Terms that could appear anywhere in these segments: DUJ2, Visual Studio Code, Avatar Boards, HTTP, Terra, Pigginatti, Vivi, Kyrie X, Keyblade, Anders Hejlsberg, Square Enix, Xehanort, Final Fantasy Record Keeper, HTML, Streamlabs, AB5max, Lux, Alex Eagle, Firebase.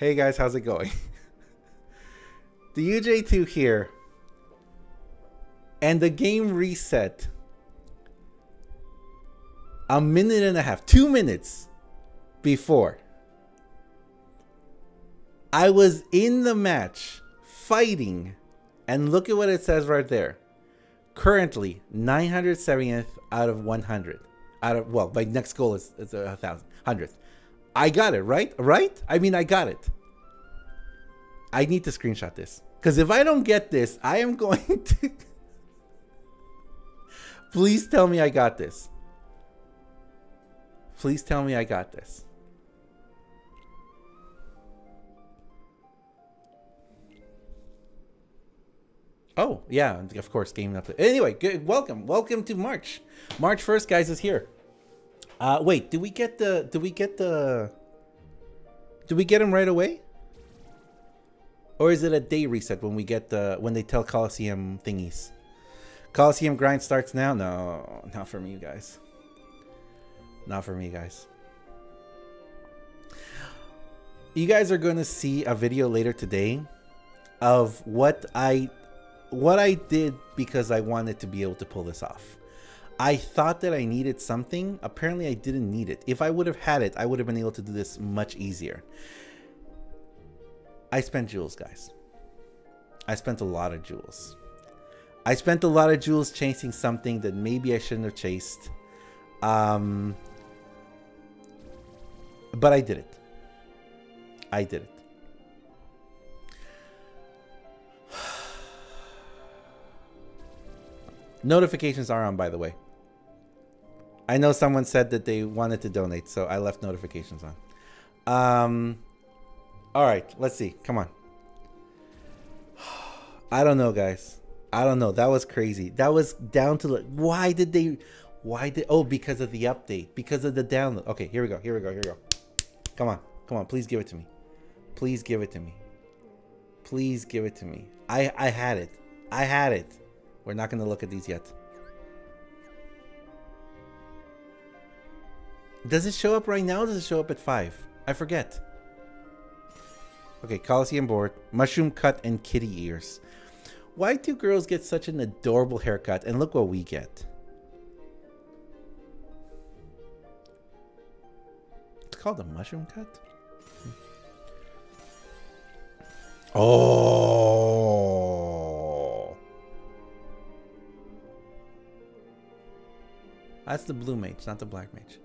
Hey guys, how's it going? DUJ2 here. And the game reset a minute and a half, 2 minutes before. I was in the match fighting, and look at what it says right there. Currently 970th out of 100. Out of, well, my next goal is 1,000th. I got it, right? Right? I mean, I got it. I need to screenshot this. Because if I don't get this, I am going to... Please tell me I got this. Please tell me I got this. Oh, yeah, of course, game update. Anyway, good. Welcome. Welcome to March. March 1st, guys, is here. Wait, do we get him right away? Or is it a day reset when we get the, when they tell Coliseum thingies? Coliseum grind starts now? No, not for me, guys. Not for me, guys. You guys are going to see a video later today of what I did because I wanted to be able to pull this off. I thought that I needed something. Apparently I didn't need it. If I would have had it, I would have been able to do this much easier. I spent jewels, guys. I spent a lot of jewels. I spent a lot of jewels chasing something that maybe I shouldn't have chased. But I did it. I did it. Notifications are on, by the way. I know someone said that they wanted to donate, so I left notifications on. All right, let's see. Come on. I don't know, guys. I don't know. That was crazy. That was down to like, why did they? Why did? Oh, because of the update. Because of the download. Okay, here we go. Here we go. Here we go. Come on. Come on. Please give it to me. Please give it to me. Please give it to me. I had it. I had it. We're not going to look at these yet. Does it show up right now or does it show up at 5? I forget. Okay, Coliseum board. Mushroom cut and kitty ears. Why do girls get such an adorable haircut and look what we get? It's called a mushroom cut? Oh! That's the blue mage, not the black mage.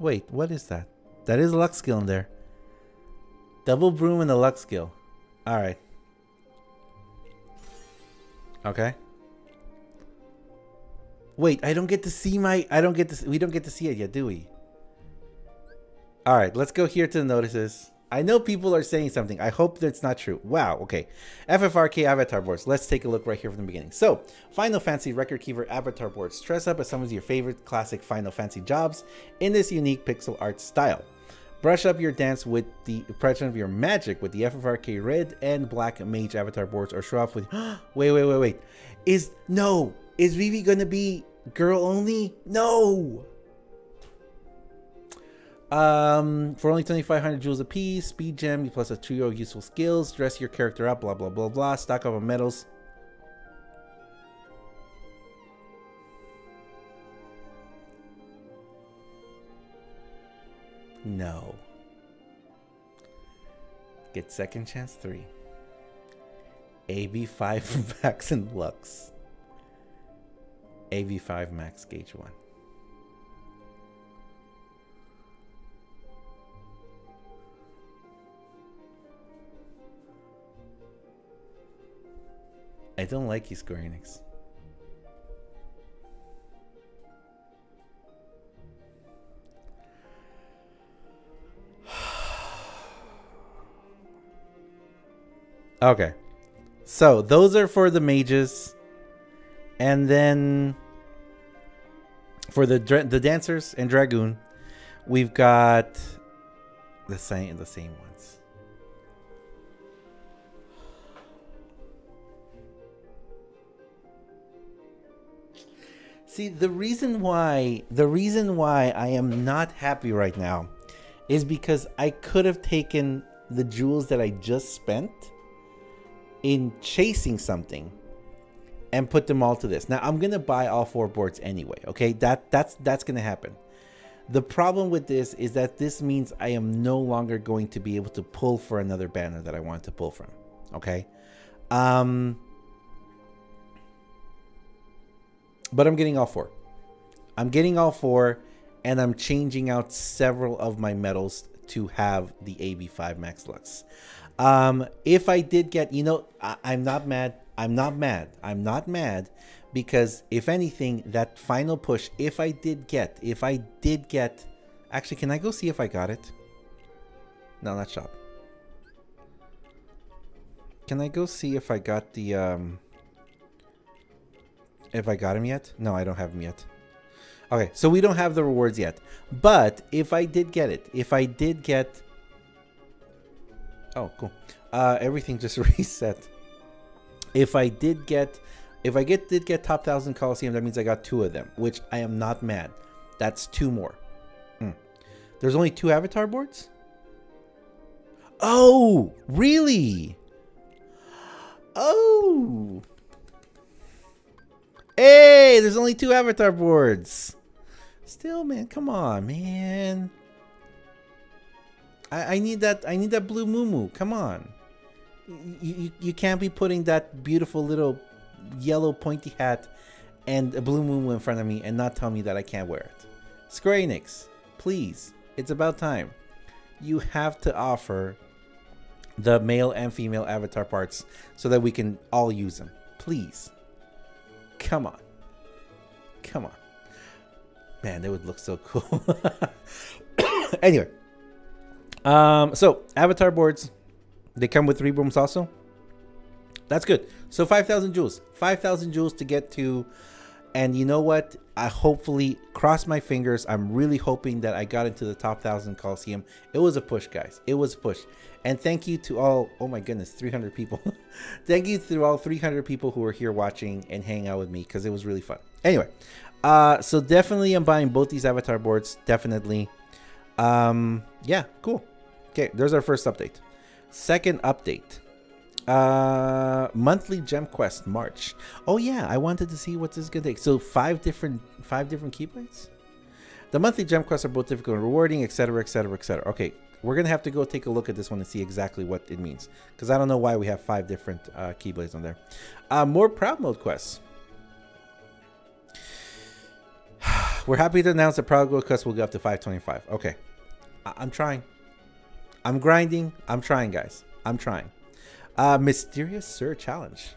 Wait, what is that? That is a luck skill in there. Double broom and a luck skill. Alright. Okay. Wait, I don't get to see my... we don't get to see it yet, do we? Alright, let's go here to the notices. I know people are saying something. I hope that's not true. Wow, okay. FFRK avatar boards. Let's take a look right here from the beginning. So, Final Fantasy Record Keeper avatar boards. Dress up as some of your favorite classic Final Fantasy jobs in this unique pixel art style. Brush up your dance with the impression of your magic with the FFRK red and black mage avatar boards, or show off with... wait. Is Vivi gonna be girl only? No! For only 2,500 jewels a piece, speed gem plus a trio of useful skills, dress your character up, blah, blah, blah, blah, stock up on medals. No. Get second chance 3. ab5max and Lux. ab5max gauge 1. I don't like you, Square Enix. Okay. So, those are for the mages. And then... for the dancers and dragoon, we've got... the same ones. See, the reason why I am not happy right now is because I could have taken the jewels that I just spent in chasing something and put them all to this. Now I'm gonna buy all four boards anyway, okay? That's gonna happen. The problem with this is that this means I am no longer going to be able to pull for another banner that I want to pull from, okay? But I'm getting all four. I'm getting all four, and I'm changing out several of my medals to have the ab5max Lux. If I did get, you know, I'm not mad. I'm not mad. I'm not mad, because if anything, that final push, if I did get, actually, can I go see if I got it? No, not shop. Can I go see if I got the, if I got him yet? No, I don't have him yet. Okay, so we don't have the rewards yet. But if I did get it, oh, cool. Everything just reset. If I did get top 1,000 Coliseum, that means I got 2 of them, which I am not mad. That's 2 more. There's only 2 avatar boards? Oh, really? Oh. Hey, there's only 2 avatar boards. Still, man, come on, man. I need that blue Moomoo. Come on. You can't be putting that beautiful little yellow pointy hat and a blue Moomoo in front of me and not tell me that I can't wear it. Square Enix, please. It's about time. You have to offer the male and female avatar parts so that we can all use them. Please. Come on. Come on. Man, that would look so cool. Anyway. So, avatar boards. They come with 3 booms also. That's good. So 5,000 jewels. 5,000 jewels to get to. And you know what? I hopefully, cross my fingers, I'm really hoping that I got into the top 1,000 Coliseum. It was a push, guys. It was a push. And thank you to all, oh my goodness, 300 people. Thank you to all 300 people who were here watching and hanging out with me, because it was really fun. Anyway, so definitely I'm buying both these avatar boards. Definitely. Yeah, cool. Okay, there's our first update. Second update. Monthly gem quest March. Oh yeah, I wanted to see what this is gonna take. So five different keyblades. The monthly gem quests are both difficult and rewarding, etc, etc, etc. Okay, we're gonna have to go take a look at this one and see exactly what it means, because I don't know why we have 5 different keyblades on there. More proud mode quests. We're happy to announce that proud mode quests will go up to 525. Okay, I'm trying. I'm grinding. I'm trying, guys. I'm trying. Mysterious Sir challenge.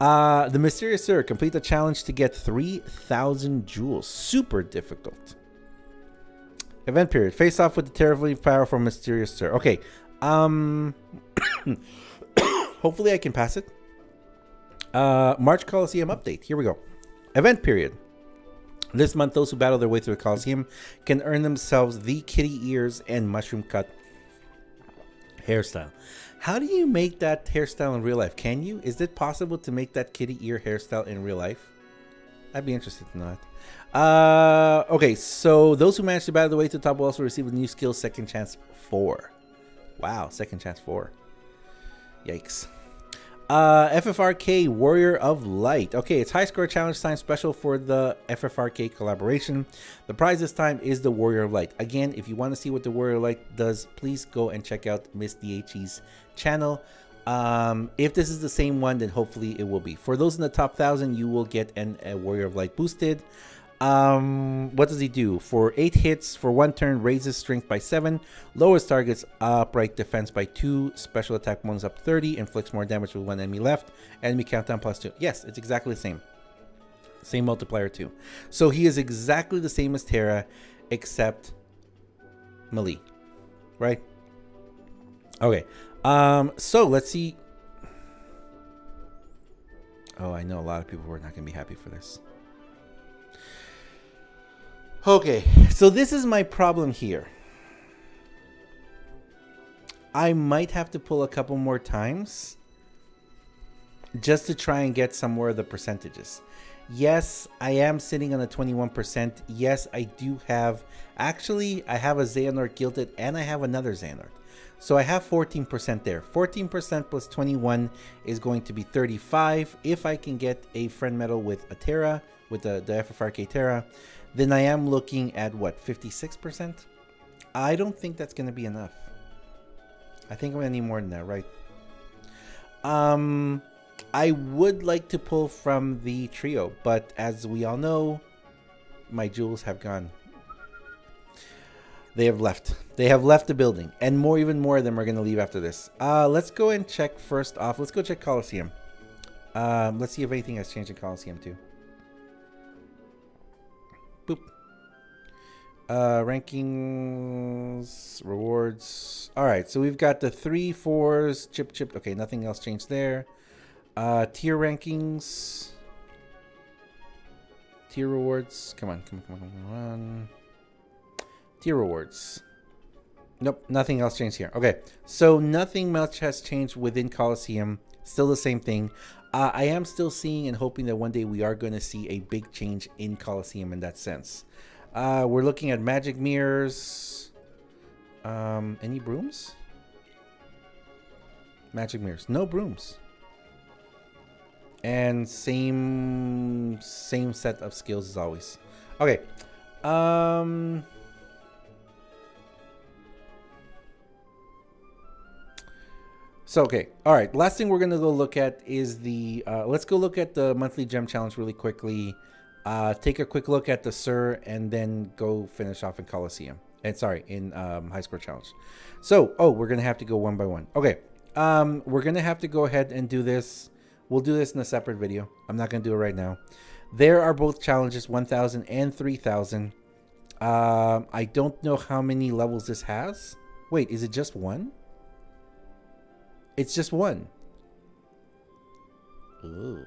The Mysterious Sir, complete the challenge to get 3,000 jewels. Super difficult. Event period. Face off with the terribly powerful Mysterious Sir. Okay. Hopefully I can pass it. March Coliseum update. Here we go. Event period. This month, those who battle their way through the Coliseum can earn themselves the kitty ears and mushroom cut hairstyle. How do you make that hairstyle in real life? Can you? Is it possible to make that kitty ear hairstyle in real life? I'd be interested to know that. Okay, so those who manage to battle the way to the top will also receive a new skill, Second Chance 4. Wow, Second Chance 4. Yikes. FFRK Warrior of Light. Okay, it's high score challenge time special for the FFRK collaboration. The prize this time is the Warrior of Light. Again, if you want to see what the Warrior of Light does, please go and check out Miss DHE's channel. If this is the same one, then hopefully it will be. For those in the top 1,000, you will get a Warrior of Light boosted. What does he do? For 8 hits, for 1 turn, raises strength by 7, lowers targets upright defense by 2, special attack bonus up 30, inflicts more damage with 1 enemy left, enemy countdown plus 2. Yes, it's exactly the same. Same multiplier too. So he is exactly the same as Terra, except melee, right? Okay, so let's see. Oh, I know a lot of people who are not going to be happy for this. Okay, so this is my problem here. I might have to pull a couple more times just to try and get somewhere the percentages. Yes, I am sitting on a 21%. Yes, I do have, actually, I have a Xehanort Gilded and I have another Xehanort. So I have 14% there. 14% plus 21 is going to be 35. If I can get a friend medal with a Terra, with the FFRK Terra, then I am looking at what, 56%? I don't think that's going to be enough. I think I'm going to need more than that, right? I would like to pull from the trio, but as we all know, my jewels have gone. They have left. They have left the building, and more, even more of them are going to leave after this. Let's go and check first off. Let's go check Colosseum. Let's see if anything has changed in Colosseum too. Boop. Rankings, rewards. All right, so we've got the 3 fours. Chip. Okay, nothing else changed there. Tier rankings, tier rewards. Come on. Tier rewards. Nope, nothing else changed here. Okay, so nothing much has changed within Colosseum. Still the same thing. I am still seeing and hoping that one day we are going to see a big change in Colosseum in that sense. We're looking at magic mirrors. Any brooms? Magic mirrors. No brooms. And same set of skills as always. Okay. So, okay. All right. Last thing we're going to go look at is the... let's go look at the monthly gem challenge really quickly. Take a quick look at the Sir and then go finish off in Colosseum. And sorry, in high score challenge. So, oh, we're going to have to go one by one. Okay. We're going to have to go ahead and do this. We'll do this in a separate video. I'm not going to do it right now. There are both challenges, 1,000 and 3,000. I don't know how many levels this has. Wait, is it just one? It's just one. Ooh.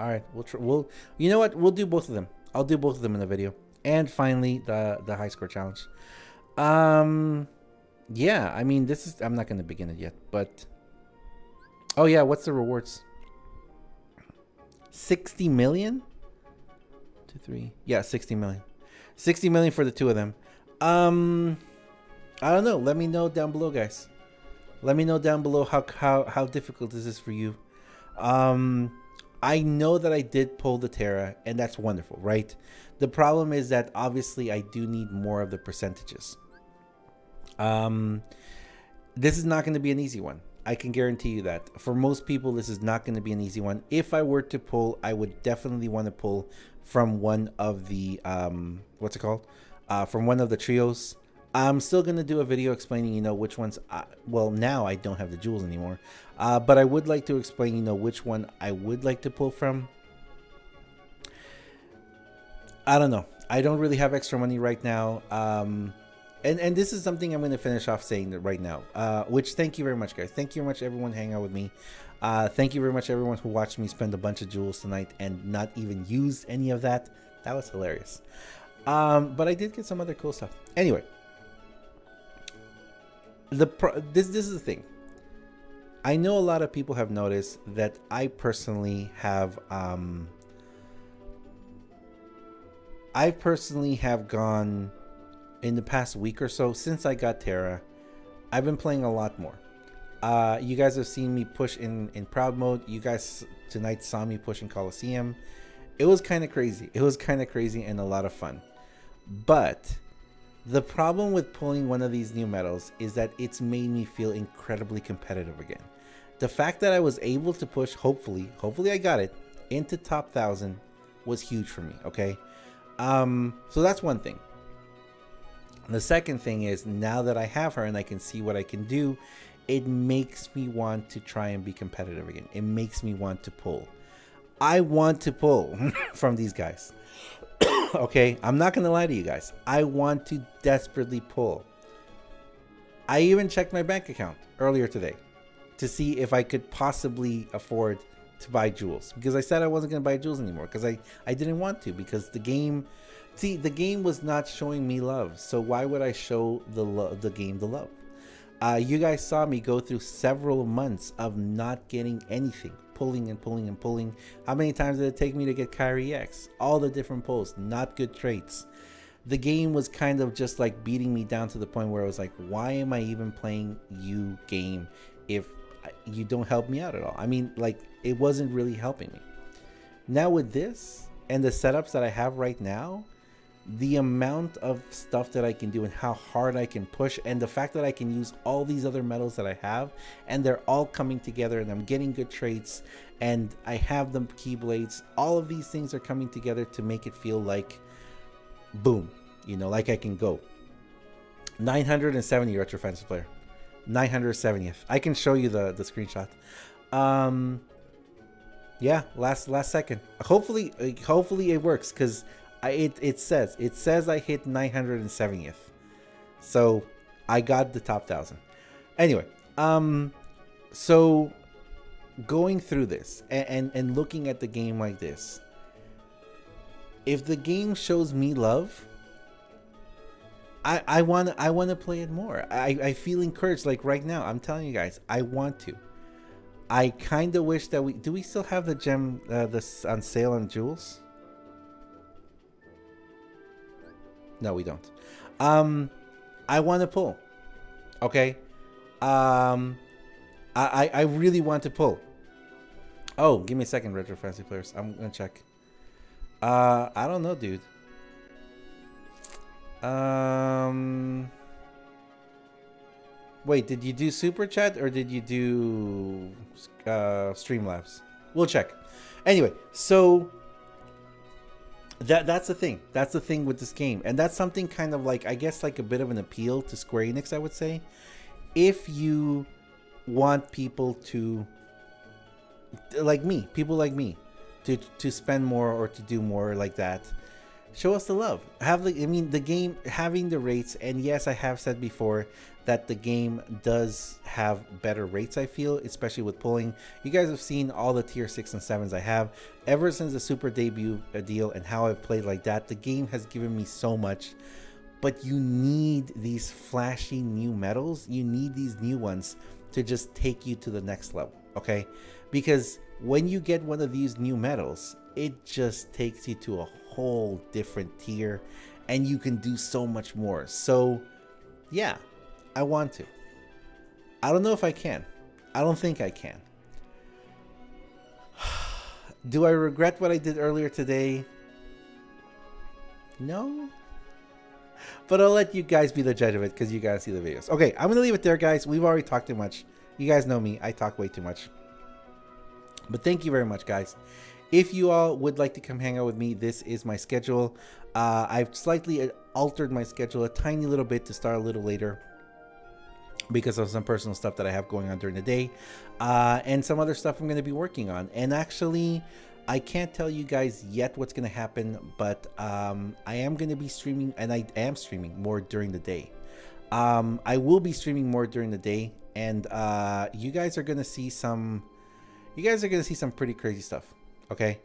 All right, we'll you know what? We'll do both of them. I'll do both of them in the video. And finally, the high score challenge. Yeah, I mean, this is... I'm not going to begin it yet, but... Oh yeah, what's the rewards? 60 million? 2, 3. Yeah, 60 million. 60 million for the two of them. I don't know. Let me know down below, guys. Let me know down below how difficult this is for you. I know that I did pull the Terra, and that's wonderful, right? The problem is that obviously I do need more of the percentages. This is not going to be an easy one. I can guarantee you that. For most people, this is not going to be an easy one. If I were to pull, I would definitely want to pull from one of the, what's it called? From one of the trios. I'm still going to do a video explaining, you know, which ones, well, now I don't have the jewels anymore. But I would like to explain, you know, which one I would like to pull from. I don't know. I don't really have extra money right now. And this is something I'm going to finish off saying that right now, which thank you very much, guys. Thank you very much, everyone hanging out with me. Thank you very much, everyone who watched me spend a bunch of jewels tonight and not even use any of that. That was hilarious. But I did get some other cool stuff. Anyway, this is the thing. I know a lot of people have noticed that I personally have... I personally have gone... In the past week or so, since I got Terra, I've been playing a lot more. You guys have seen me push in proud mode. You guys tonight saw me push in Colosseum. It was kind of crazy. It was kind of crazy and a lot of fun. But the problem with pulling one of these new medals is that it's made me feel incredibly competitive again. The fact that I was able to push, hopefully I got it, into top 1,000 was huge for me, okay? So that's one thing. The second thing is, now that I have her and I can see what I can do, it makes me want to try and be competitive again. It makes me want to pull. I want to pull from these guys. Okay, I'm not going to lie to you guys. I want to desperately pull. I even checked my bank account earlier today to see if I could possibly afford to buy jewels, because I said I wasn't going to buy jewels anymore because I didn't want to, because the game... See, the game was not showing me love, so why would I show the game the love? You guys saw me go through several months of not getting anything, pulling and pulling and pulling. How many times did it take me to get Kyrie X? All the different pulls, not good traits. The game was kind of just like beating me down to the point where I was like, why am I even playing you, game, if you don't help me out at all? I mean, like, it wasn't really helping me. Now with this and the setups that I have right now, the amount of stuff that I can do and how hard I can push, and the fact that I can use all these other metals that I have and they're all coming together, and I'm getting good traits, and I have the keyblades, all of these things are coming together to make it feel like boom, you know, like I can go. 970 retro fantasy player, 970th. I can show you the screenshot. Yeah, last second. Hopefully it works, because it says I hit 970th, so I got the top 1000. Anyway, so going through this and looking at the game like this, if the game shows me love, I wanna play it more. I feel encouraged. Like right now, I'm telling you guys, I want to. I kind of wish that we still have the gem this on sale on jewels. No, we don't. I want to pull. Okay. I really want to pull. Oh, give me a second, retro fantasy players. I'm gonna check. I don't know, dude. Wait, did you do super chat or did you do Streamlabs? We'll check. Anyway, so that's the thing. That's the thing with this game, and that's something kind of like, I guess, like a bit of an appeal to Square Enix, I would say. If you want people to, like me, to spend more or to do more like that, show us the love. I mean, the game having the rates, and yes, I have said before that the game does have better rates, I feel, especially with pulling. You guys have seen all the tier 6 and 7s I have ever since the super debut deal, and how I've played like that. The game has given me so much, but you need these flashy new medals. You need these new ones to just take you to the next level, okay? Because when you get one of these new medals, it just takes you to a whole different tier, and you can do so much more. So yeah, I want to. I don't know if I can. I don't think I can. Do I regret what I did earlier today? No. But I'll let you guys be the judge of it, because you guys see the videos. Okay, I'm gonna leave it there, guys. We've already talked too much. You guys know me. I talk way too much. But thank you very much, guys. If you all would like to come hang out with me, this is my schedule. I've slightly altered my schedule a tiny little bit to start a little later because of some personal stuff that I have going on during the day, and some other stuff I'm going to be working on. And actually, I can't tell you guys yet what's going to happen, but I am going to be streaming, and I am streaming more during the day. I will be streaming more during the day, and you guys are going to see some... You guys are going to see some pretty crazy stuff, okay?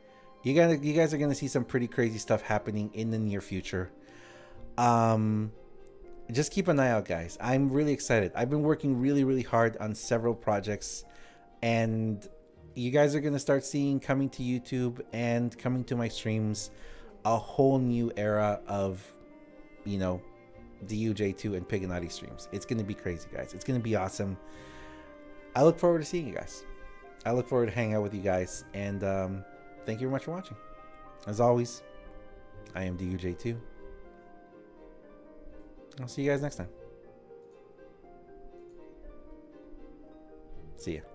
You guys are going to see some pretty crazy stuff happening in the near future. Just keep an eye out, guys. I'm really excited. I've been working really, really hard on several projects, and you guys are going to start seeing coming to YouTube and coming to my streams a whole new era of, you know, DUJ2 and Pigginatti streams. It's going to be crazy, guys. It's going to be awesome. I look forward to seeing you guys. I look forward to hanging out with you guys, and thank you very much for watching. As always, I am DUJ2. I'll see you guys next time. See ya.